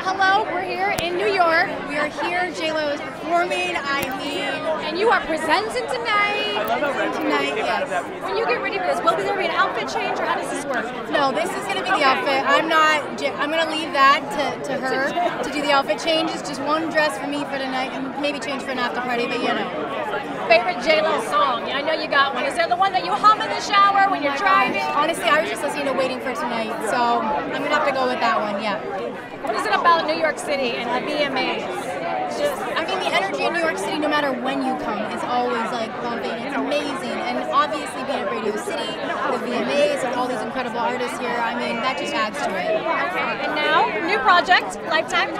Hello, we're here in New York. We are here. J.Lo is performing. And you are presenting tonight. I love how Red tonight, yes. When you get ready for this, will there be an outfit change, or how does this work? No, this is going to be the outfit. I'm going to leave that to her to do the outfit change. It's just one dress for me for tonight, and maybe change for an after party, but you know. Favorite J.Lo song? Yeah, I know you got one. Is there the one that you hum in the shower when you're driving? Honestly, I was just listening to Waiting for Tonight, so I'm going to have to go with that one, yeah. What is it about New York City and the VMAs? It's just, I mean, the energy in New York City, no matter when you come, is always like bumping. It's amazing. And obviously being at Radio City, the VMAs, and all these incredible artists here, I mean, that just adds to it. Okay. And now, new project, Lifetime.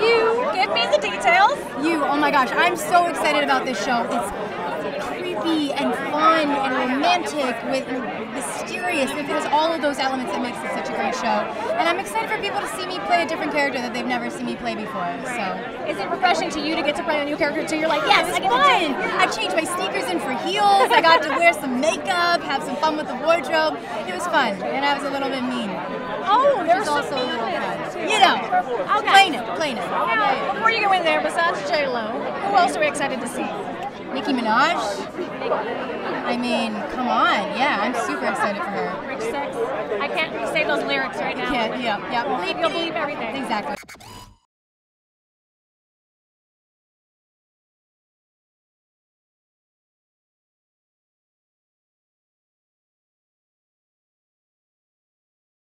You, give me the details. You, oh my gosh, I'm so excited about this show. It's creepy and fun and romantic with mysterious. It has all of those elements that makes it such a great show. And I'm excited for people to see me play a different character that they've never seen me play before. So, is it refreshing to you to get to play a new character too? You're like, yes, it's fun. I changed my sneakers in for heels. I got to wear some makeup, have some fun with the wardrobe. It was fun, and I was a little bit mean. Oh, there's also a little bit. You know, okay. Plain it. Now, before you go in there, besides J.Lo, who else are we excited to see? Nicki Minaj. I mean, come on, yeah, I'm super excited for her. Rich Sex. I can't say those lyrics right now. You can't, yeah. You'll believe everything. Exactly.